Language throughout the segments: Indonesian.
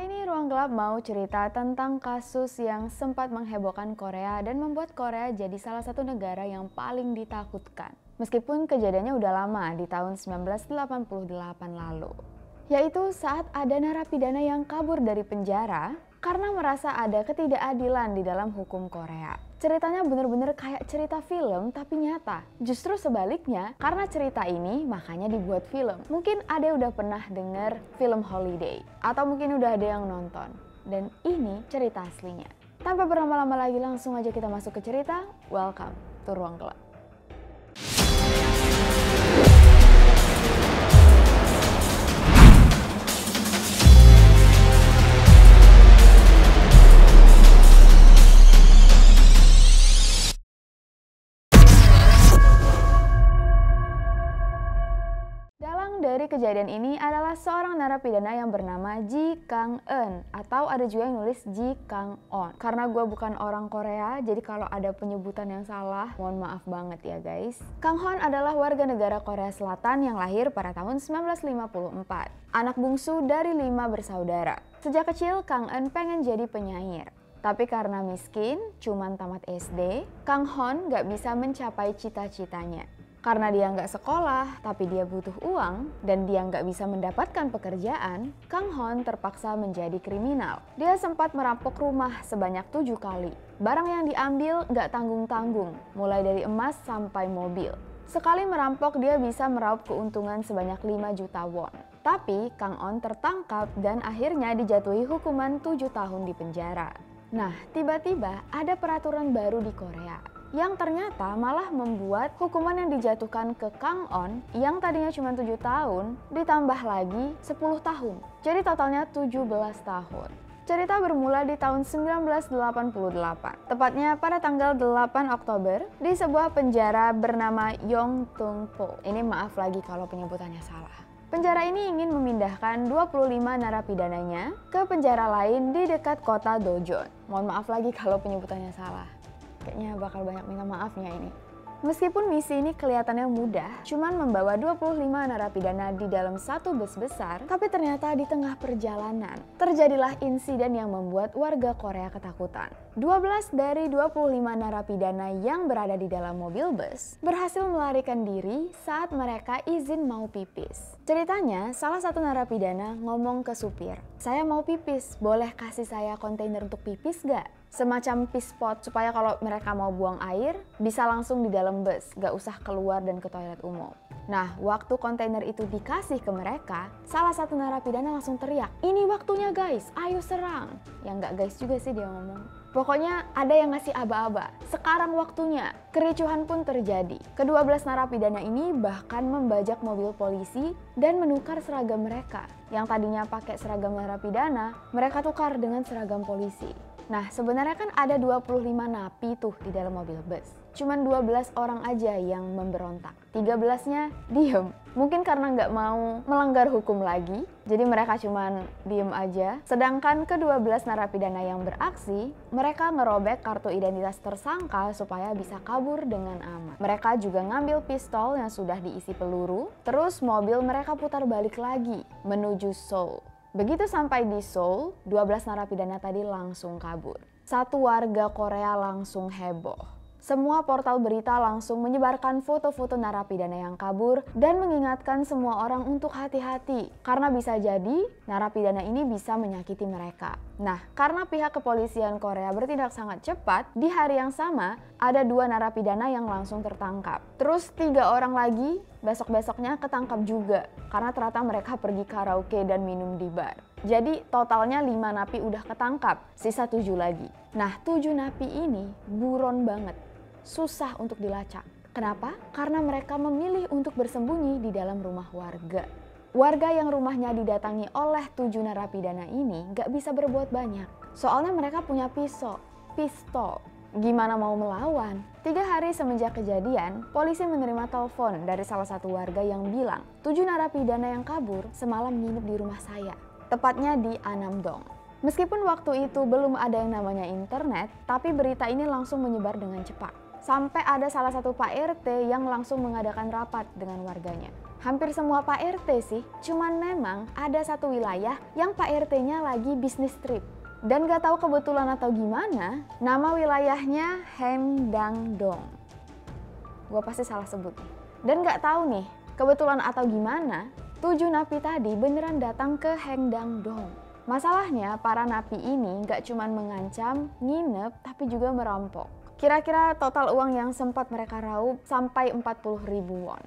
Kali ini Ruang Gelap mau cerita tentang kasus yang sempat menghebohkan Korea dan membuat Korea jadi salah satu negara yang paling ditakutkan. Meskipun kejadiannya udah lama, di tahun 1988 lalu. Yaitu saat ada narapidana yang kabur dari penjara karena merasa ada ketidakadilan di dalam hukum Korea. Ceritanya bener-bener kayak cerita film tapi nyata. Justru sebaliknya, karena cerita ini makanya dibuat film. Mungkin ada yang udah pernah denger film Holiday, atau mungkin udah ada yang nonton. Dan ini cerita aslinya. Tanpa berlama-lama lagi, langsung aja kita masuk ke cerita. Welcome to Ruang Gelap. Kejadian ini adalah seorang narapidana yang bernama Ji Kang Eun, atau ada juga yang nulis Ji Kang On. Karena gue bukan orang Korea, jadi kalau ada penyebutan yang salah, mohon maaf banget ya guys. Kang Hun adalah warga negara Korea Selatan yang lahir pada tahun 1954. Anak bungsu dari 5 bersaudara. Sejak kecil, Kang Eun pengen jadi penyair. Tapi karena miskin, cuman tamat SD, Kang Hun gak bisa mencapai cita-citanya. Karena dia nggak sekolah, tapi dia butuh uang, dan dia nggak bisa mendapatkan pekerjaan, Kang Hun terpaksa menjadi kriminal. Dia sempat merampok rumah sebanyak 7 kali. Barang yang diambil nggak tanggung-tanggung, mulai dari emas sampai mobil. Sekali merampok, dia bisa meraup keuntungan sebanyak 5 juta won. Tapi Kang Hun tertangkap dan akhirnya dijatuhi hukuman 7 tahun di penjara. Nah, tiba-tiba ada peraturan baru di Korea, yang ternyata malah membuat hukuman yang dijatuhkan ke Kang On yang tadinya cuma 7 tahun ditambah lagi 10 tahun. Jadi totalnya 17 tahun. Cerita bermula di tahun 1988, tepatnya pada tanggal 8 Oktober di sebuah penjara bernama Yongtungpo. Ini maaf lagi kalau penyebutannya salah. Penjara ini ingin memindahkan 25 narapidananya ke penjara lain di dekat kota Dojon. Mohon maaf lagi kalau penyebutannya salah. Kayaknya bakal banyak minta maafnya ini. Meskipun misi ini kelihatannya mudah, cuman membawa 25 narapidana di dalam satu bus besar, tapi ternyata di tengah perjalanan terjadilah insiden yang membuat warga Korea ketakutan. 12 dari 25 narapidana yang berada di dalam mobil bus berhasil melarikan diri saat mereka izin mau pipis. Ceritanya, salah satu narapidana ngomong ke supir, "Saya mau pipis, boleh kasih saya kontainer untuk pipis gak?" Semacam piss pot supaya kalau mereka mau buang air bisa langsung di dalam bus, gak usah keluar dan ke toilet umum. Nah, waktu kontainer itu dikasih ke mereka, salah satu narapidana langsung teriak, "Ini waktunya guys, ayo serang!" Ya nggak guys juga sih dia ngomong. Pokoknya ada yang ngasih aba-aba, "Sekarang waktunya." Kericuhan pun terjadi. Ke-12 narapidana ini bahkan membajak mobil polisi dan menukar seragam mereka. Yang tadinya pakai seragam narapidana, mereka tukar dengan seragam polisi. Nah, sebenarnya kan ada 25 napi tuh di dalam mobil bus. Cuman 12 orang aja yang memberontak. 13-nya diem. Mungkin karena nggak mau melanggar hukum lagi, jadi mereka cuman diem aja. Sedangkan ke-12 narapidana yang beraksi, mereka ngerobek kartu identitas tersangka supaya bisa kabur dengan aman. Mereka juga ngambil pistol yang sudah diisi peluru, terus mobil mereka putar balik lagi menuju Seoul. Begitu sampai di Seoul, 12 narapidana tadi langsung kabur. Satu warga Korea langsung heboh. Semua portal berita langsung menyebarkan foto-foto narapidana yang kabur dan mengingatkan semua orang untuk hati-hati karena bisa jadi narapidana ini bisa menyakiti mereka. Nah, karena pihak kepolisian Korea bertindak sangat cepat, di hari yang sama ada 2 narapidana yang langsung tertangkap. Terus 3 orang lagi besok-besoknya ketangkap juga karena ternyata mereka pergi karaoke dan minum di bar. Jadi totalnya 5 napi udah ketangkap, sisa 7 lagi. Nah, 7 napi ini buron banget. Susah untuk dilacak. Kenapa? Karena mereka memilih untuk bersembunyi di dalam rumah warga. Warga yang rumahnya didatangi oleh 7 narapidana ini gak bisa berbuat banyak. Soalnya mereka punya pistol. Gimana mau melawan? 3 hari semenjak kejadian, polisi menerima telepon dari salah satu warga yang bilang, 7 narapidana yang kabur semalam nginep di rumah saya. Tepatnya di Anamdong. Meskipun waktu itu belum ada yang namanya internet, tapi berita ini langsung menyebar dengan cepat. Sampai ada salah satu Pak RT yang langsung mengadakan rapat dengan warganya. Hampir semua Pak RT sih, cuman memang ada satu wilayah yang Pak RT-nya lagi bisnis trip. Dan gak tahu kebetulan atau gimana, nama wilayahnya Haengdangdong. Gua pasti salah sebut nih. Dan gak tahu nih, kebetulan atau gimana, 7 napi tadi beneran datang ke Haengdangdong. Masalahnya para napi ini gak cuman mengancam, nginep, tapi juga merampok. Kira-kira total uang yang sempat mereka raup sampai 40.000 won.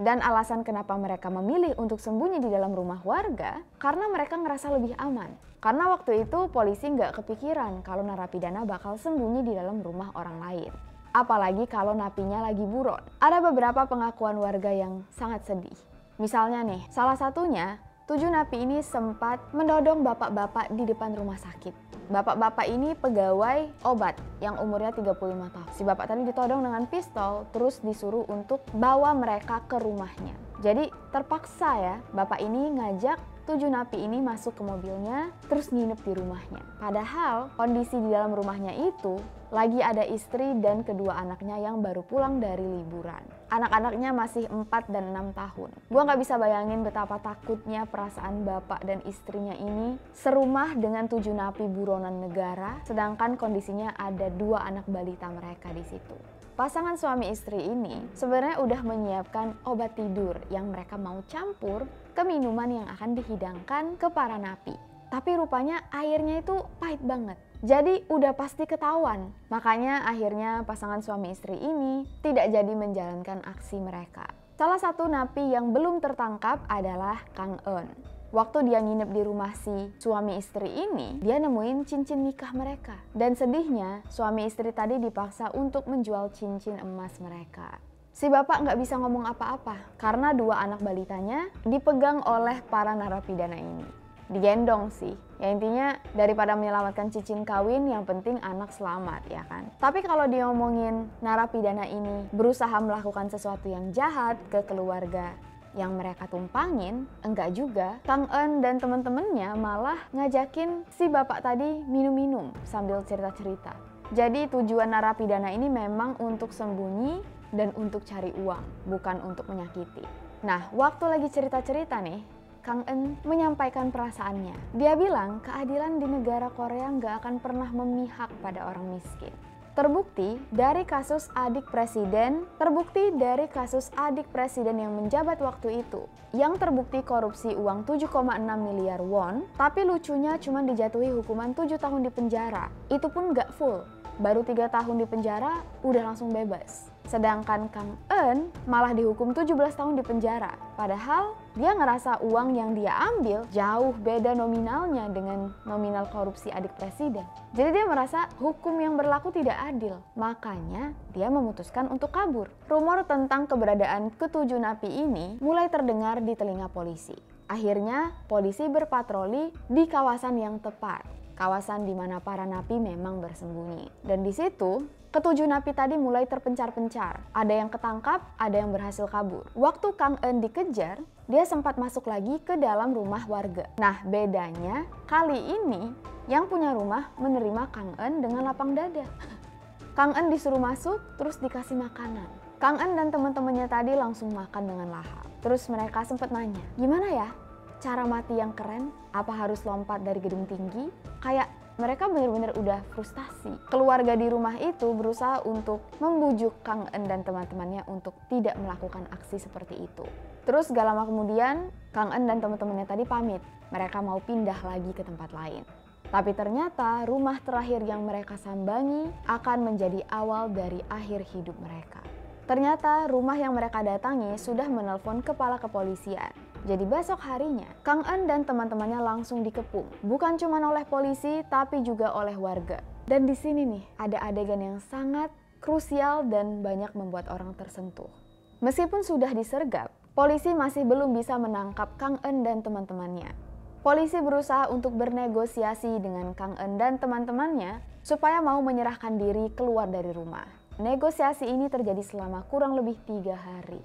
Dan alasan kenapa mereka memilih untuk sembunyi di dalam rumah warga, karena mereka ngerasa lebih aman. Karena waktu itu polisi nggak kepikiran kalau narapidana bakal sembunyi di dalam rumah orang lain. Apalagi kalau napinya lagi buron. Ada beberapa pengakuan warga yang sangat sedih. Misalnya nih, salah satunya, 7 napi ini sempat mendodong bapak-bapak di depan rumah sakit. Bapak-bapak ini pegawai obat yang umurnya 35 tahun. Si bapak tadi ditodong dengan pistol, terus disuruh untuk bawa mereka ke rumahnya. Jadi terpaksa ya, bapak ini ngajak 7 napi ini masuk ke mobilnya, terus nginep di rumahnya. Padahal kondisi di dalam rumahnya itu lagi ada istri dan kedua anaknya yang baru pulang dari liburan. Anak-anaknya masih 4 dan 6 tahun. Gua nggak bisa bayangin betapa takutnya perasaan bapak dan istrinya ini serumah dengan 7 napi buron negara, sedangkan kondisinya ada 2 anak balita mereka di situ. Pasangan suami istri ini sebenarnya udah menyiapkan obat tidur yang mereka mau campur ke minuman yang akan dihidangkan ke para napi. Tapi rupanya airnya itu pahit banget. Jadi udah pasti ketahuan. Makanya akhirnya pasangan suami istri ini tidak jadi menjalankan aksi mereka. Salah satu napi yang belum tertangkap adalah Kang Eun. Waktu dia nginep di rumah si suami istri ini, dia nemuin cincin nikah mereka. Dan sedihnya, suami istri tadi dipaksa untuk menjual cincin emas mereka. Si bapak nggak bisa ngomong apa-apa, karena 2 anak balitanya dipegang oleh para narapidana ini. Digendong sih, ya intinya daripada menyelamatkan cincin kawin, yang penting anak selamat ya kan. Tapi kalau diomongin narapidana ini berusaha melakukan sesuatu yang jahat ke keluarga yang mereka tumpangin, enggak juga. Kang Eun dan temen-temennya malah ngajakin si bapak tadi minum-minum sambil cerita-cerita. Jadi tujuan narapidana ini memang untuk sembunyi dan untuk cari uang, bukan untuk menyakiti. Nah, waktu lagi cerita-cerita nih, Kang Eun menyampaikan perasaannya. Dia bilang keadilan di negara Korea nggak akan pernah memihak pada orang miskin. Terbukti dari kasus adik presiden yang menjabat waktu itu, yang terbukti korupsi uang 7,6 miliar won, tapi lucunya cuma dijatuhi hukuman 7 tahun di penjara. Itu pun gak full, baru 3 tahun di penjara udah langsung bebas. Sedangkan Kang Eun malah dihukum 17 tahun di penjara, padahal dia ngerasa uang yang dia ambil jauh beda nominalnya dengan nominal korupsi adik presiden. Jadi dia merasa hukum yang berlaku tidak adil, makanya dia memutuskan untuk kabur. Rumor tentang keberadaan ke-7 napi ini mulai terdengar di telinga polisi. Akhirnya polisi berpatroli di kawasan yang tepat, kawasan di mana para napi memang bersembunyi. Dan di situ, ke-7 napi tadi mulai terpencar-pencar. Ada yang ketangkap, ada yang berhasil kabur. Waktu Kang Eun dikejar, dia sempat masuk lagi ke dalam rumah warga. Nah, bedanya kali ini yang punya rumah menerima Kang Eun dengan lapang dada. Kang Eun disuruh masuk, terus dikasih makanan. Kang Eun dan teman-temannya tadi langsung makan dengan lahap. Terus mereka sempat nanya, gimana ya cara mati yang keren? Apa harus lompat dari gedung tinggi? Kayak mereka benar-benar udah frustasi. Keluarga di rumah itu berusaha untuk membujuk Kang Eun dan teman-temannya untuk tidak melakukan aksi seperti itu. Terus gak lama kemudian, Kang Eun dan teman-temannya tadi pamit. Mereka mau pindah lagi ke tempat lain. Tapi ternyata rumah terakhir yang mereka sambangi akan menjadi awal dari akhir hidup mereka. Ternyata rumah yang mereka datangi sudah menelpon kepala kepolisian. Jadi besok harinya, Kang Eun dan teman-temannya langsung dikepung. Bukan cuma oleh polisi, tapi juga oleh warga. Dan di sini nih, ada adegan yang sangat krusial dan banyak membuat orang tersentuh. Meskipun sudah disergap, polisi masih belum bisa menangkap Kang Eun dan teman-temannya. Polisi berusaha untuk bernegosiasi dengan Kang Eun dan teman-temannya supaya mau menyerahkan diri keluar dari rumah. Negosiasi ini terjadi selama kurang lebih 3 hari.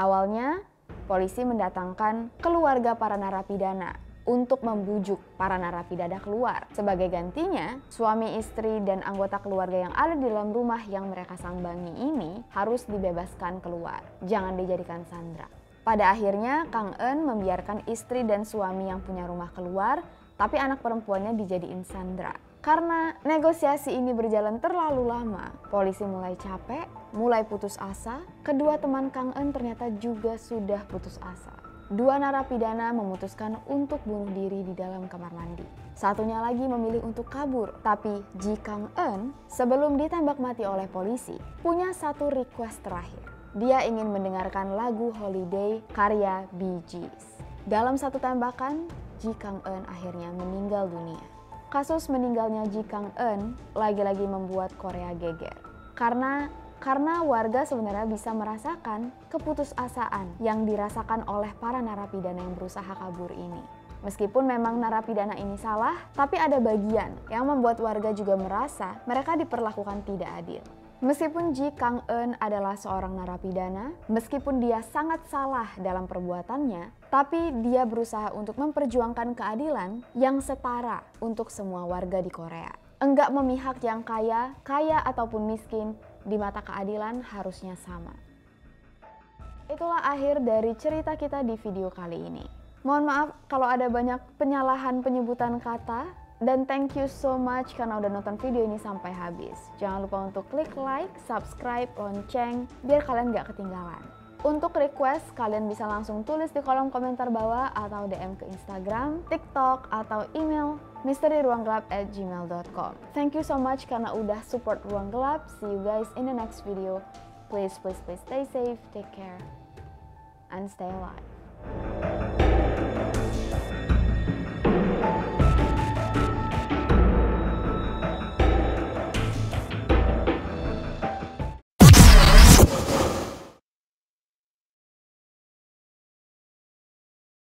Awalnya, polisi mendatangkan keluarga para narapidana untuk membujuk para narapidana keluar. Sebagai gantinya, suami istri dan anggota keluarga yang ada di dalam rumah yang mereka sambangi ini harus dibebaskan keluar. Jangan dijadikan sandera. Pada akhirnya, Kang Eun membiarkan istri dan suami yang punya rumah keluar, tapi anak perempuannya dijadiin sandera. Karena negosiasi ini berjalan terlalu lama, polisi mulai capek, mulai putus asa. Kedua teman Kang Eun ternyata juga sudah putus asa. Dua narapidana memutuskan untuk bunuh diri di dalam kamar mandi. Satunya lagi memilih untuk kabur, tapi Ji Kang Eun sebelum ditembak mati oleh polisi punya satu request terakhir. Dia ingin mendengarkan lagu Holiday karya Bee Gees. Dalam satu tembakan, Ji Kang Eun akhirnya meninggal dunia. Kasus meninggalnya Ji Kang Eun lagi-lagi membuat Korea geger. Karena warga sebenarnya bisa merasakan keputusasaan yang dirasakan oleh para narapidana yang berusaha kabur ini. Meskipun memang narapidana ini salah, tapi ada bagian yang membuat warga juga merasa mereka diperlakukan tidak adil. Meskipun Ji Kang Eun adalah seorang narapidana, meskipun dia sangat salah dalam perbuatannya, tapi dia berusaha untuk memperjuangkan keadilan yang setara untuk semua warga di Korea. Enggak memihak yang kaya, ataupun miskin, di mata keadilan harusnya sama. Itulah akhir dari cerita kita di video kali ini. Mohon maaf kalau ada banyak penyalahan penyebutan kata. Dan thank you so much karena udah nonton video ini sampai habis. Jangan lupa untuk klik like, subscribe, lonceng, biar kalian gak ketinggalan. Untuk request, kalian bisa langsung tulis di kolom komentar bawah atau DM ke Instagram, TikTok, atau email misteriruanggelap@gmail.com. Thank you so much karena udah support Ruang Gelap. See you guys in the next video. Please, please, please stay safe, take care, and stay alive.